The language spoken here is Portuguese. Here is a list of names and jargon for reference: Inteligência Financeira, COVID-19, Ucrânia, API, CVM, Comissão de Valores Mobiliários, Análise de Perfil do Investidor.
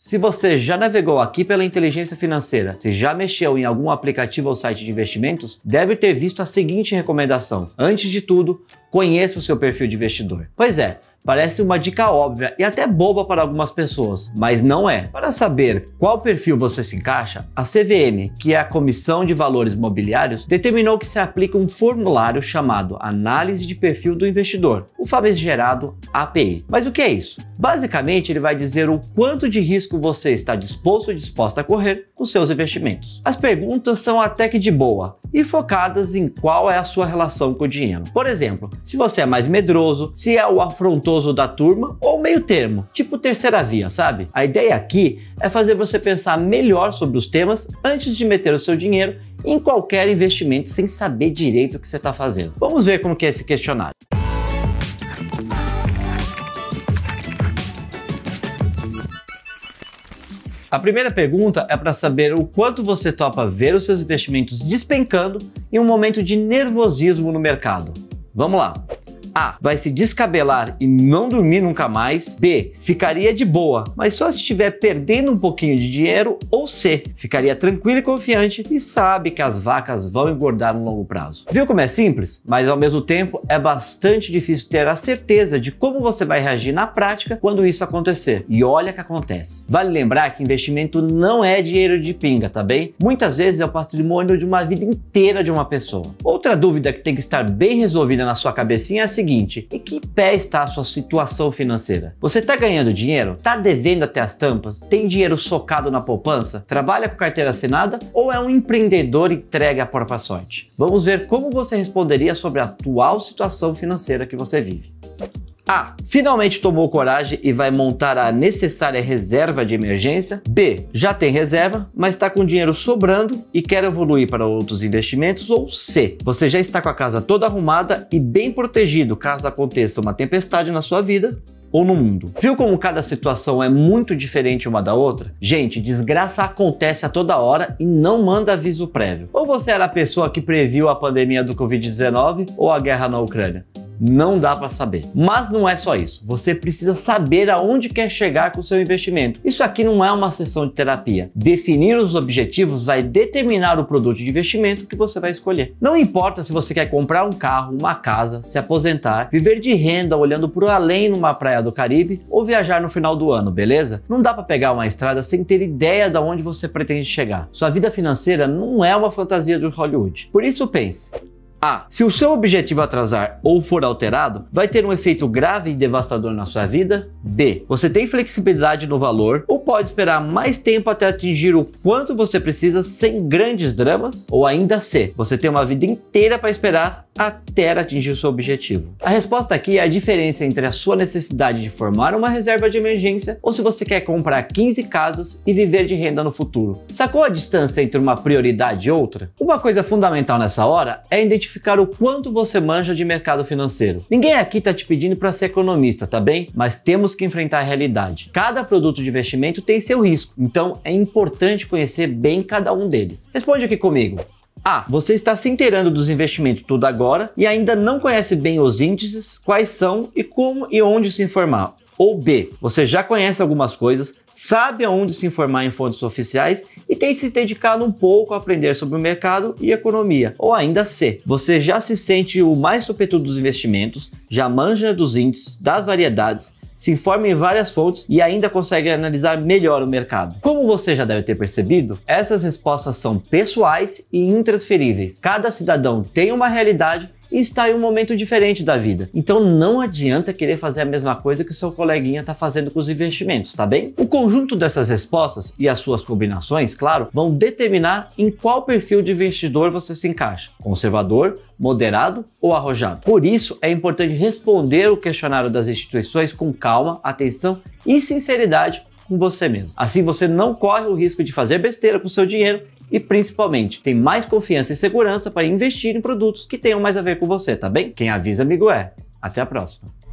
Se você já navegou aqui pela Inteligência Financeira, se já mexeu em algum aplicativo ou site de investimentos, deve ter visto a seguinte recomendação. Antes de tudo, conheça o seu perfil de investidor. Pois é, parece uma dica óbvia e até boba para algumas pessoas, mas não é. Para saber qual perfil você se encaixa, a CVM, que é a Comissão de Valores Mobiliários, determinou que se aplique um formulário chamado Análise de Perfil do Investidor, o famigerado API. Mas o que é isso? Basicamente, ele vai dizer o quanto de risco você está disposto ou disposta a correr com seus investimentos. As perguntas são até que de boa e focadas em qual é a sua relação com o dinheiro. Por exemplo, se você é mais medroso, se é o afrontoso da turma ou meio termo, tipo terceira via, sabe? A ideia aqui é fazer você pensar melhor sobre os temas antes de meter o seu dinheiro em qualquer investimento sem saber direito o que você está fazendo. Vamos ver como que é esse questionário. A primeira pergunta é para saber o quanto você topa ver os seus investimentos despencando em um momento de nervosismo no mercado. Vamos lá! A. Vai se descabelar e não dormir nunca mais. B. Ficaria de boa, mas só se estiver perdendo um pouquinho de dinheiro. Ou C. Ficaria tranquilo e confiante e sabe que as vacas vão engordar no longo prazo. Viu como é simples? Mas ao mesmo tempo é bastante difícil ter a certeza de como você vai reagir na prática quando isso acontecer. E olha que acontece. Vale lembrar que investimento não é dinheiro de pinga, tá bem? Muitas vezes é o patrimônio de uma vida inteira de uma pessoa. Outra dúvida que tem que estar bem resolvida na sua cabecinha é a seguinte: em que pé está a sua situação financeira? Você está ganhando dinheiro? Está devendo até as tampas? Tem dinheiro socado na poupança? Trabalha com carteira assinada? Ou é um empreendedor entregue à própria sorte? Vamos ver como você responderia sobre a atual situação financeira que você vive. A. Finalmente tomou coragem e vai montar a necessária reserva de emergência. B. Já tem reserva, mas está com dinheiro sobrando e quer evoluir para outros investimentos. Ou C. Você já está com a casa toda arrumada e bem protegido caso aconteça uma tempestade na sua vida ou no mundo. Viu como cada situação é muito diferente uma da outra? Gente, desgraça acontece a toda hora e não manda aviso prévio. Ou você era a pessoa que previu a pandemia do COVID-19 ou a guerra na Ucrânia? Não dá para saber. Mas não é só isso. Você precisa saber aonde quer chegar com o seu investimento. Isso aqui não é uma sessão de terapia. Definir os objetivos vai determinar o produto de investimento que você vai escolher. Não importa se você quer comprar um carro, uma casa, se aposentar, viver de renda olhando por além numa praia do Caribe ou viajar no final do ano, beleza? Não dá para pegar uma estrada sem ter ideia de onde você pretende chegar. Sua vida financeira não é uma fantasia do Hollywood. Por isso pense. A. Se o seu objetivo atrasar ou for alterado, vai ter um efeito grave e devastador na sua vida. B. Você tem flexibilidade no valor ou pode esperar mais tempo até atingir o quanto você precisa sem grandes dramas. Ou ainda C. Você tem uma vida inteira para esperar até atingir o seu objetivo. A resposta aqui é a diferença entre a sua necessidade de formar uma reserva de emergência ou se você quer comprar 15 casas e viver de renda no futuro. Sacou a distância entre uma prioridade e outra? Uma coisa fundamental nessa hora é identificar o quanto você manja de mercado financeiro. Ninguém aqui está te pedindo para ser economista, tá bem? Mas temos que enfrentar a realidade. Cada produto de investimento tem seu risco, então é importante conhecer bem cada um deles. Responde aqui comigo. A. Você está se inteirando dos investimentos tudo agora e ainda não conhece bem os índices, quais são e como e onde se informar. Ou B. Você já conhece algumas coisas, sabe aonde se informar em fontes oficiais e tem se dedicado um pouco a aprender sobre o mercado e economia. Ou ainda C. Você já se sente o mais topetudo dos investimentos, já manja dos índices, das variedades, se informa em várias fontes e ainda consegue analisar melhor o mercado. Como você já deve ter percebido, essas respostas são pessoais e intransferíveis. Cada cidadão tem uma realidade e está em um momento diferente da vida. Então não adianta querer fazer a mesma coisa que o seu coleguinha está fazendo com os investimentos, tá bem? O conjunto dessas respostas e as suas combinações, claro, vão determinar em qual perfil de investidor você se encaixa. Conservador, moderado ou arrojado. Por isso, é importante responder o questionário das instituições com calma, atenção e sinceridade com você mesmo. Assim você não corre o risco de fazer besteira com seu dinheiro e principalmente tem mais confiança e segurança para investir em produtos que tenham mais a ver com você, tá bem? Quem avisa, amigo é. Até a próxima.